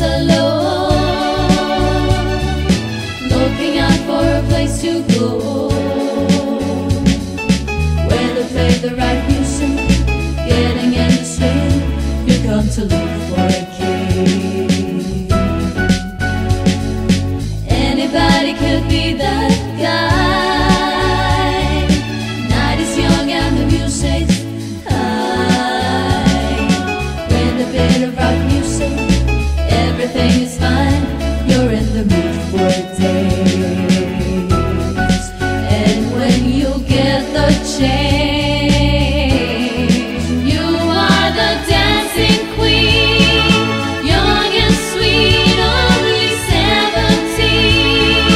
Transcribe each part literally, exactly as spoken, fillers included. alone, looking out for a place to go, where they play the right music, getting in the swing. You come to look for a king. Anybody could be that guy. Night is young and the music's high. When they play the rock music, everything is fine, you're in the mood for days. And when you get the change, you are the dancing queen, young and sweet, only seventeen.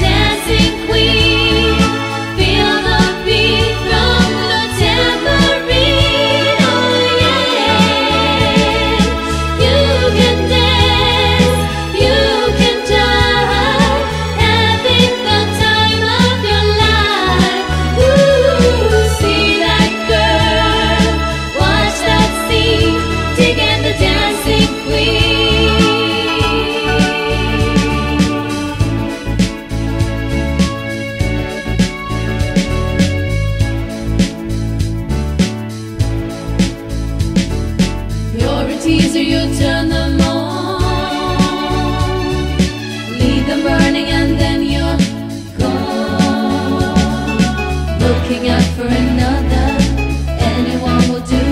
Dancing queen, feel the beat from the tambourine. Oh yeah. You can dance, you can die, having the time of your life. Ooh, see that girl, watch that scene, dig in the dancing queen. You're a teaser, you turn them on, leave them burning, and then you're gone. Looking out for another, anyone will do.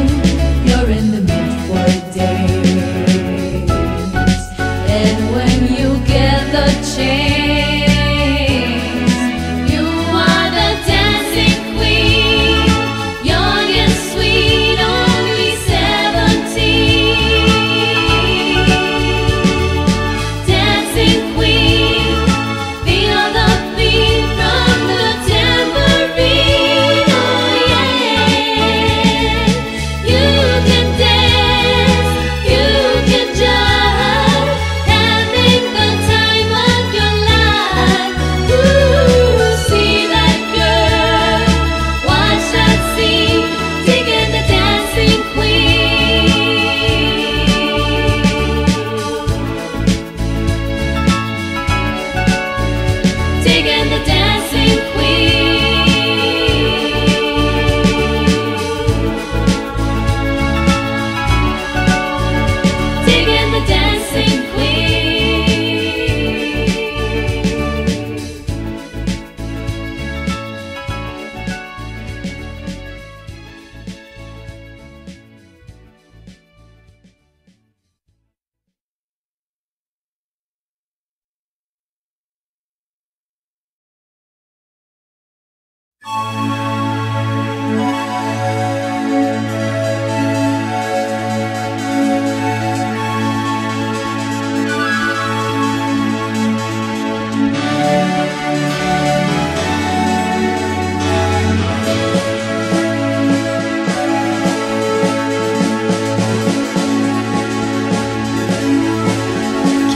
You're in the mood for days. And when you get the chance, you are the dancing queen, young and sweet, only seventeen. Dancing queen, feel the beat from the tambourine. Oh yeah. You can dance, you can jive, having the time of your life. Ooh, see that girl, watch that scene, dig in the dancing queen. Dig in the dancing queen. Dig in the dancing queen.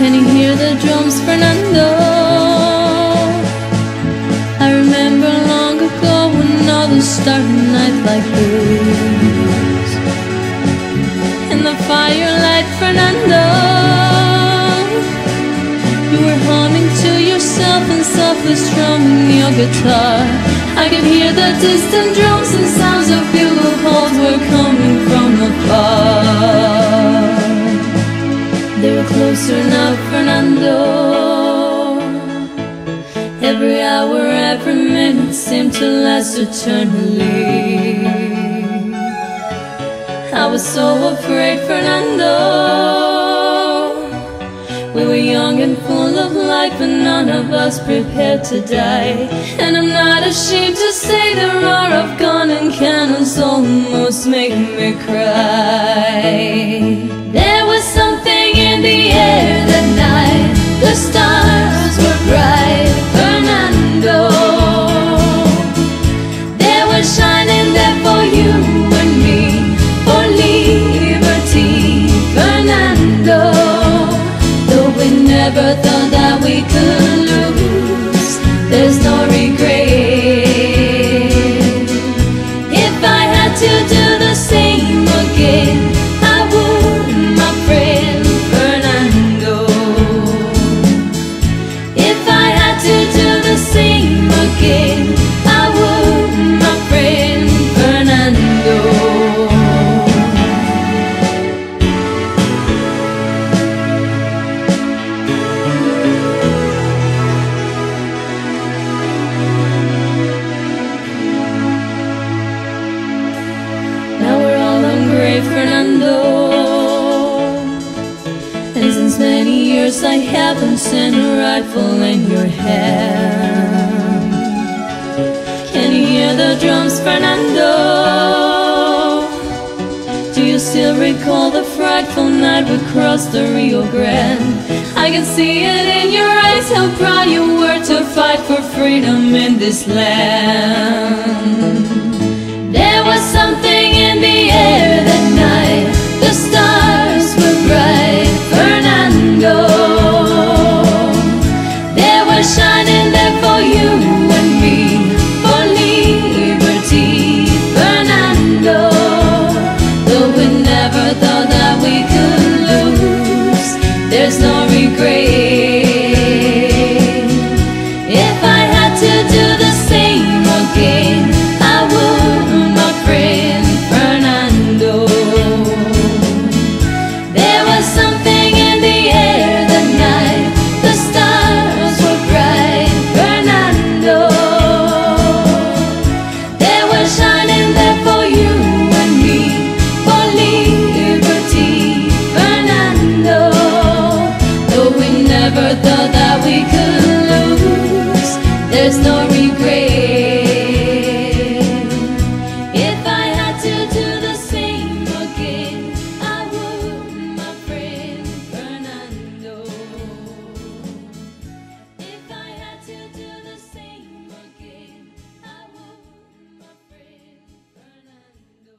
Can you hear the drums, Fernando? I remember long ago another starry night like this. In the firelight, Fernando, you were humming to yourself and softly strumming your guitar. I could hear the distant drums and sounds of bugle calls were coming from afar. They were closer now, Fernando. Every hour, every minute seemed to last eternally. I was so afraid, Fernando. We were young and full of life, but none of us prepared to die. And I'm not ashamed to say the roar of gun and cannons almost made me cry. There was something in the air that night, the stars were bright, Fernando. They were shining there for you and me, for liberty, Fernando. Though we never thought that we could lose, there's no regret. If I had to do the same again, I would years I haven't seen a rifle in your hand. Can you hear the drums, Fernando? Do you still recall the frightful night we crossed the Rio Grande? I can see it in your eyes, how proud you were to fight for freedom in this land. There was something in the air that night, the stars were bright, Fernando. They were shining there for you and me, for liberty, Fernando. Though we never thought that we could lose, there's no regret. If I had to do the same again, I would, my friend Fernando. There was something in the air that night, the stars were bright, Fernando. They were shining there for you and me, for liberty, Fernando. Though we never thought that we could lose, there's no regret. If I had to do the same again, I would, my friend Fernando. If I had to do the same again, I would, my friend Fernando.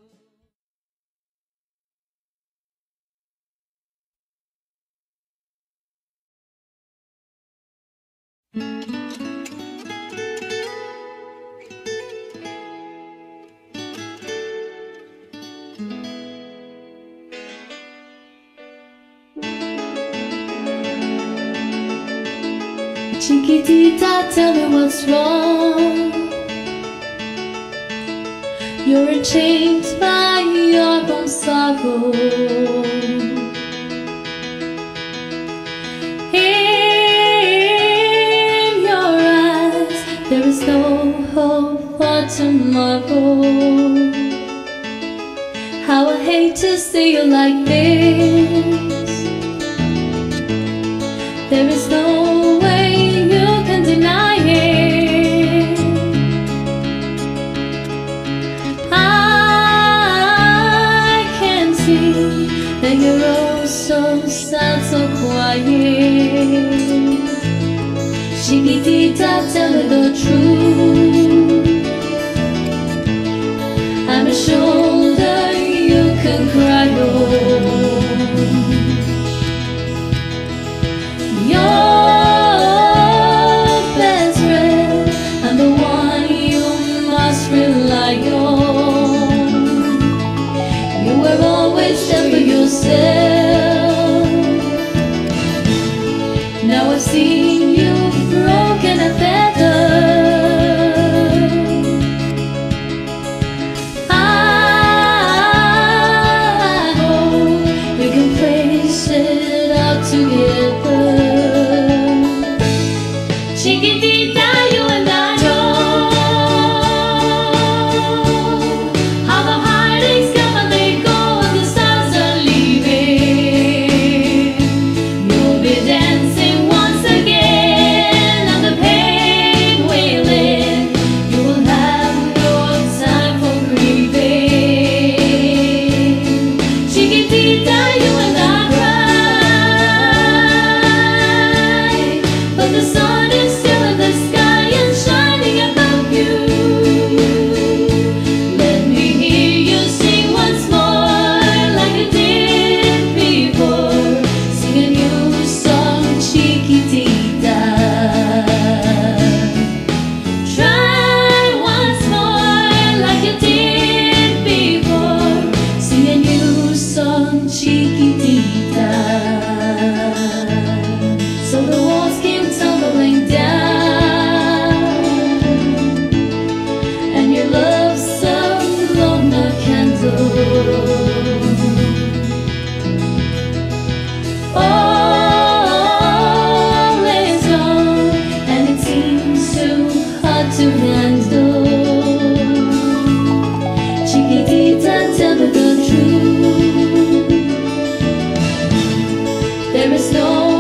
Chiquitita, tell me what's wrong. You're enchained by your own sorrow. In your eyes, there is no hope for tomorrow. How I hate to see you like this. There is no way you can deny it. I can see that you're all so sad, so quiet. Chiquitita, tell me the truth. I'm a shoulder you can cry on. Your best friend, I'm the one you must rely on. You were always there for yourself. Now I've seen you broken and battered. I hope we can face it out together. There is no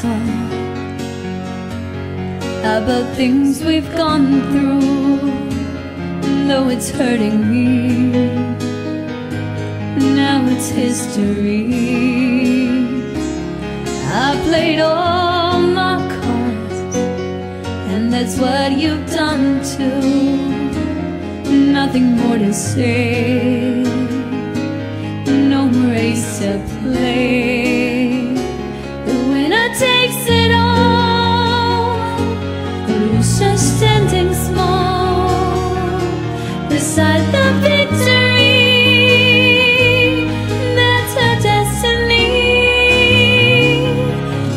time about things we've gone through, and though it's hurting me, now it's history. I played all my cards, and that's what you've done too. Nothing more to say, no more ace to play. The winner takes it all, the loser standing small beside the victory. That's her destiny.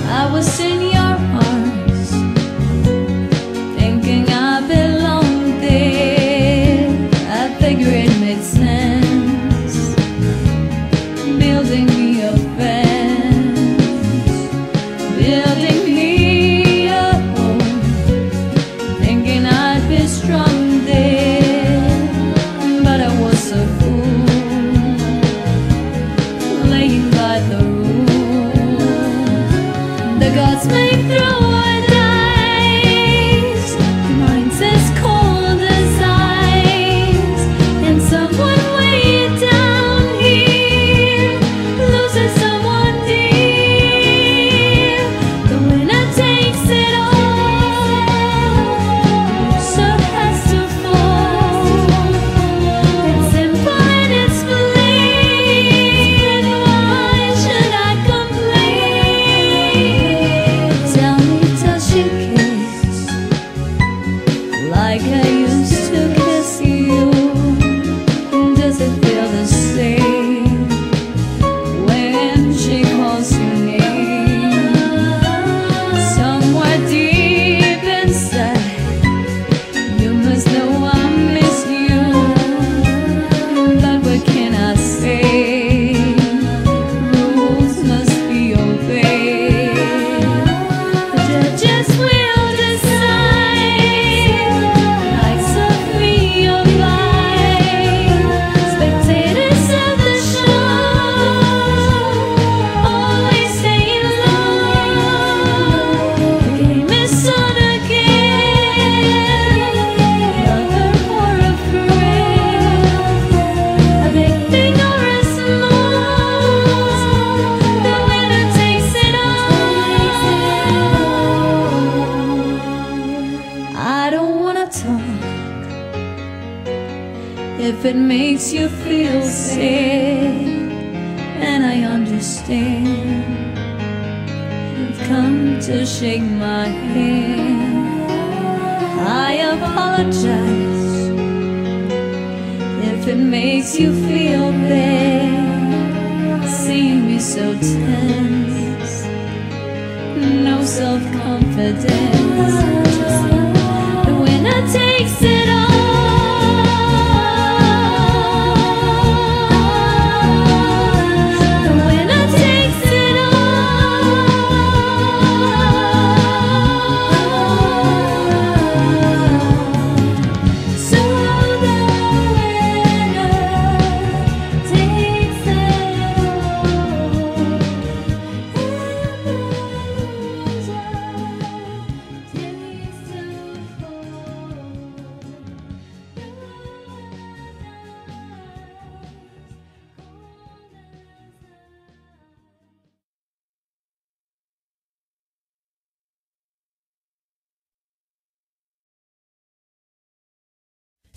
I was in your arms, thinking I belonged there. I figure it made sense, building me a fence, building me a home, thinking I'd be strong there, but I was a fool, playing by the rules. The gods may throw a dice, mine's as cold as ice, and someone way down if it makes you feel sick. And I understand, you've come to shake my hand. I apologize if it makes you feel bad, seeing me so tense, no self-confidence. The winner takes it all.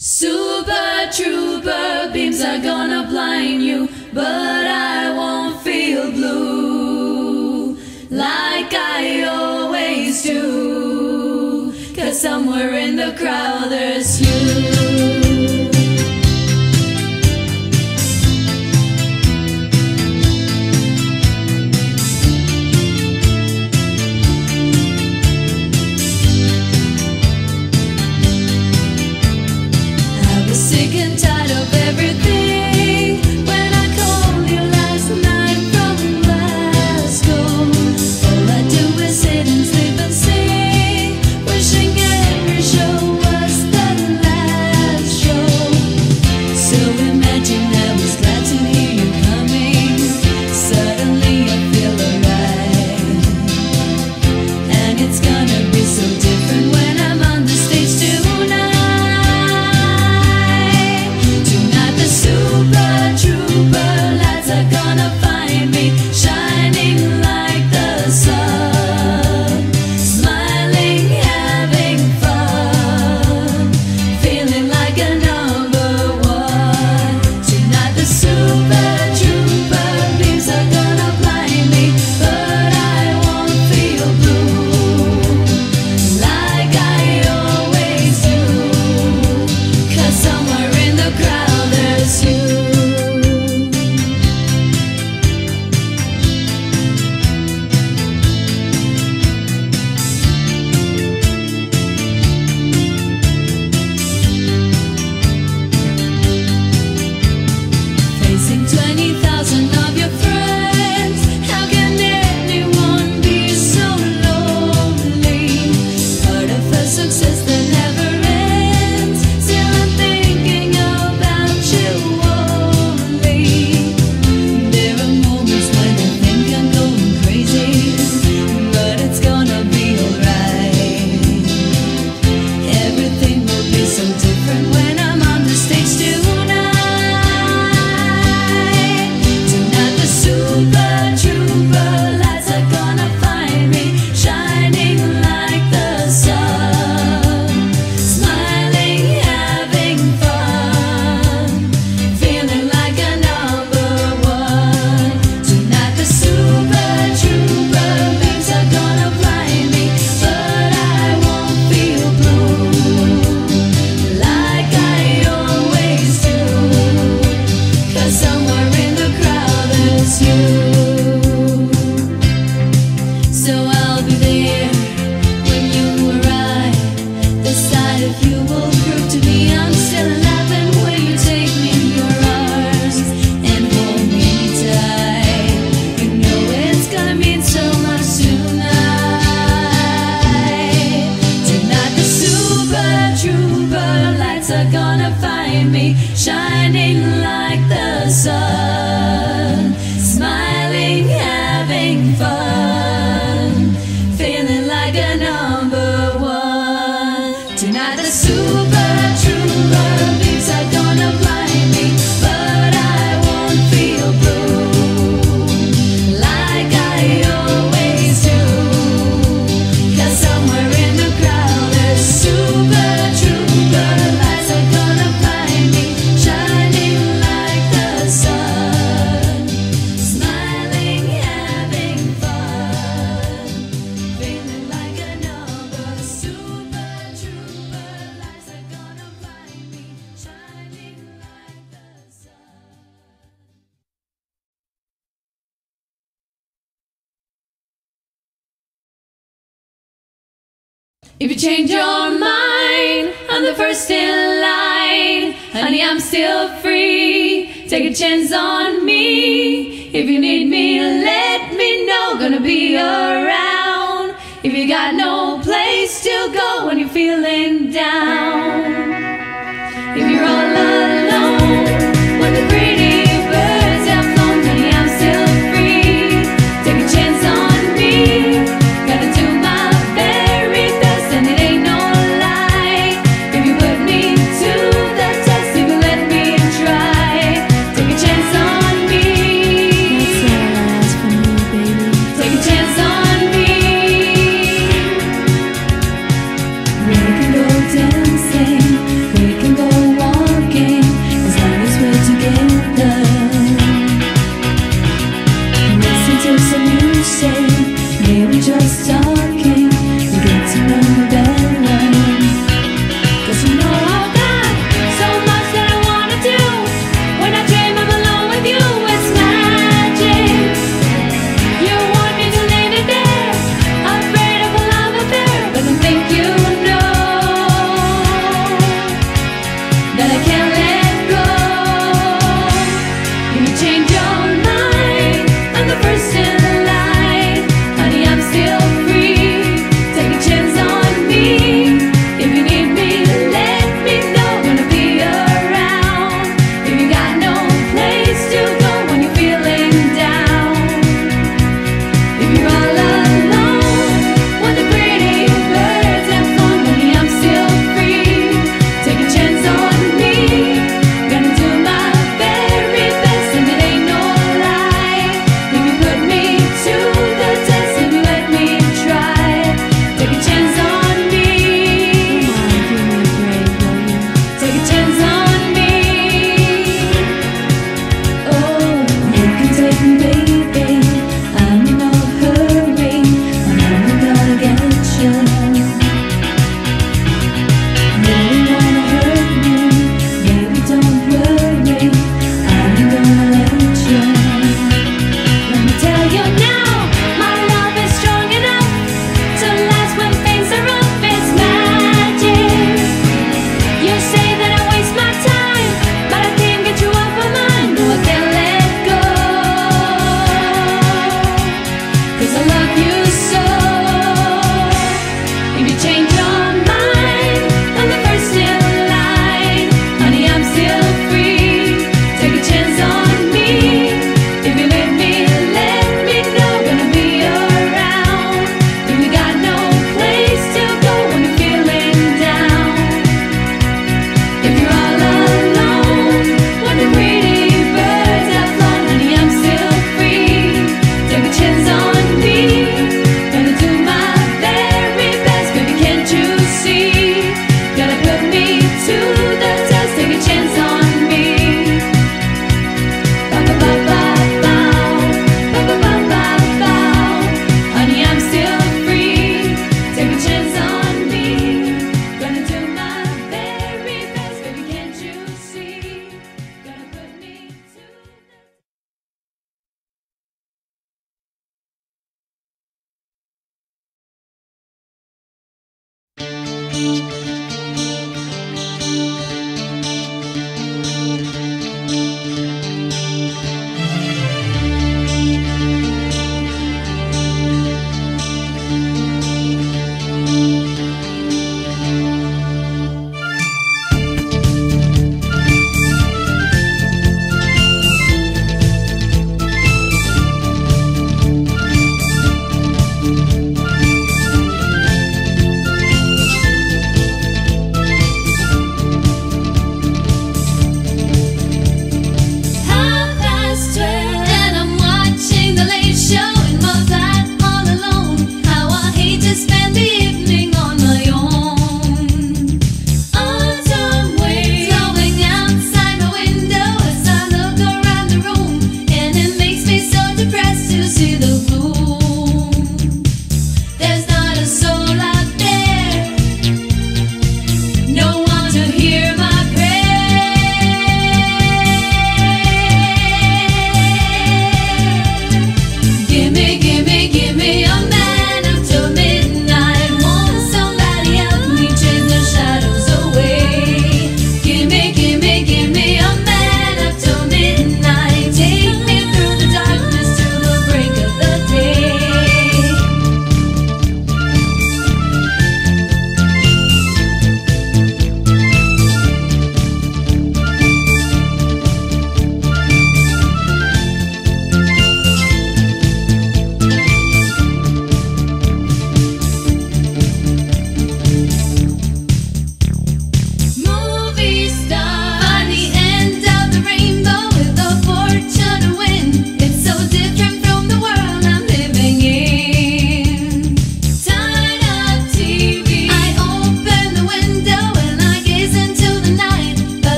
Super Trooper beams are gonna blind you, but I won't feel blue like I always do, 'cause somewhere in the crowd there's you. Are gonna find me shining like the sun, smiling, having fun, feeling like a number one. Tonight the Super Trooper beats are gonna blind me, but I won't feel blue like I always do, 'cause somewhere in the crowd there's Super Trooper. If you change your mind, I'm the first in line. Honey, I'm still free, take a chance on me. If you need me, let me know, gonna be around. If you got no place to go when you're feeling down, if you're all alone, when the pretty birds have flown, honey, I'm still free, take a chance on me. Gotta do my dance.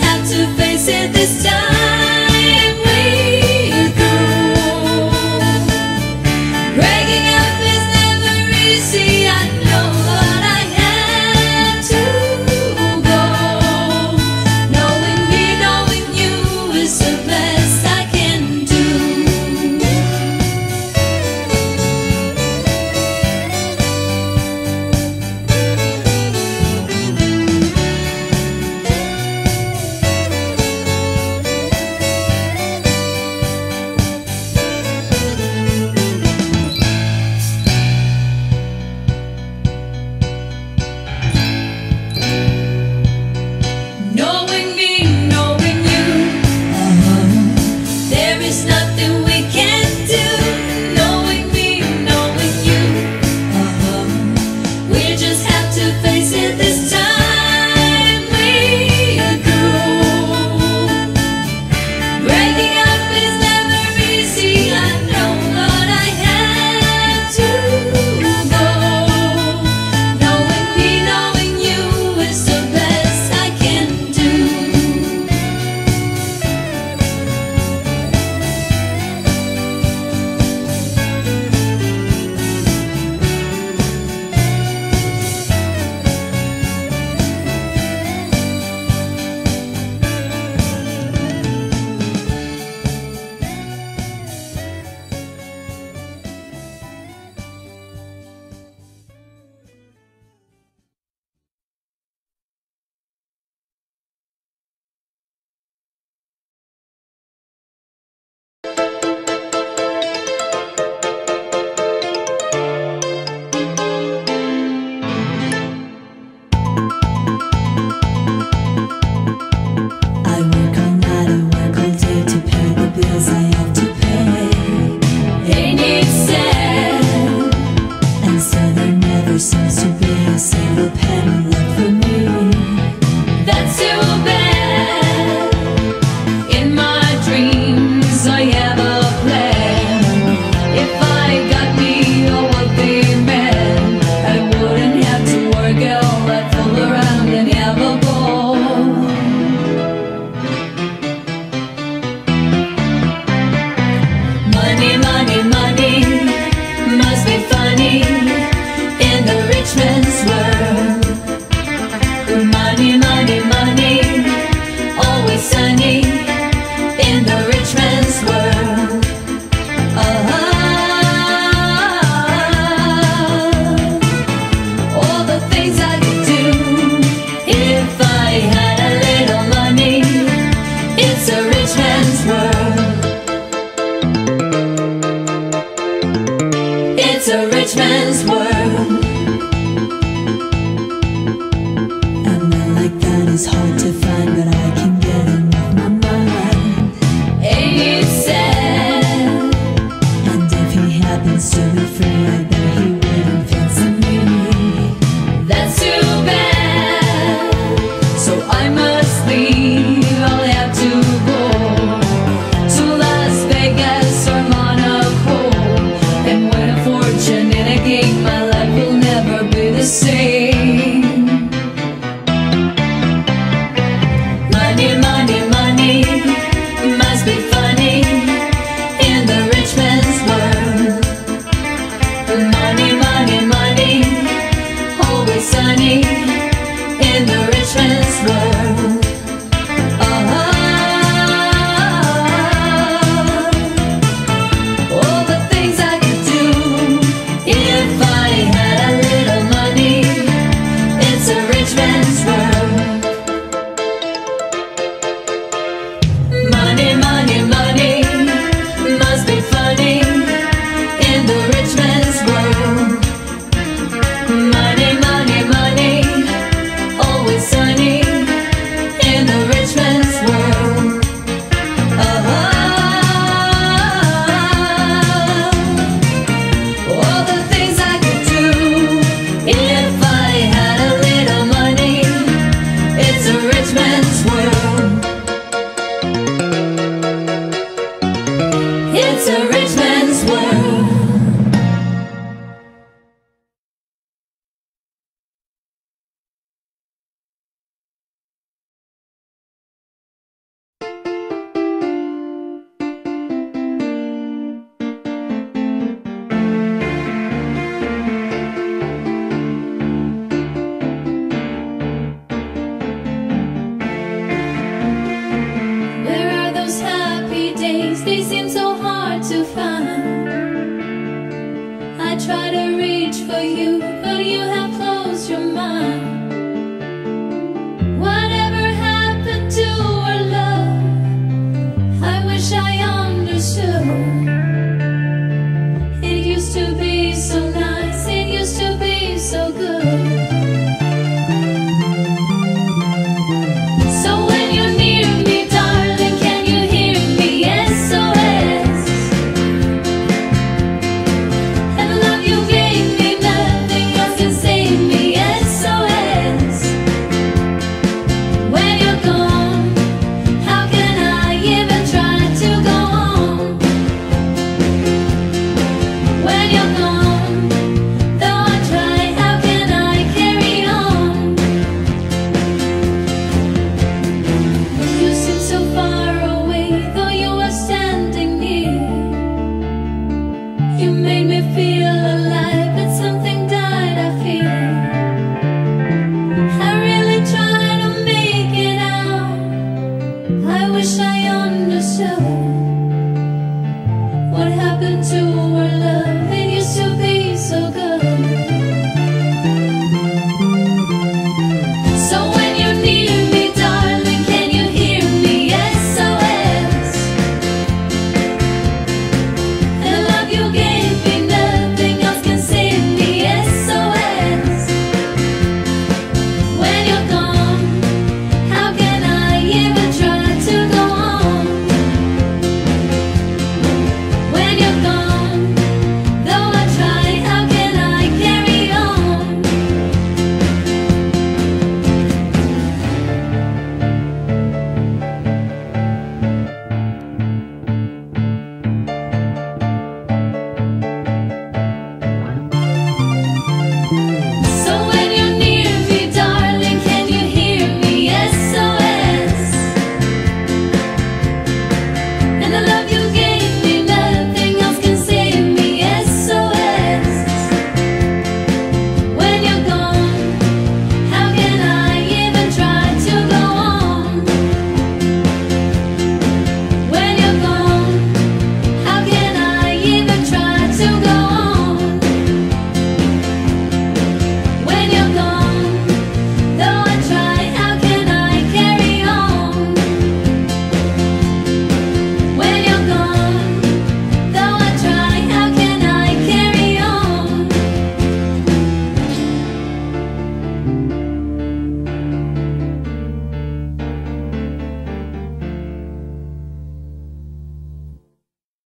Just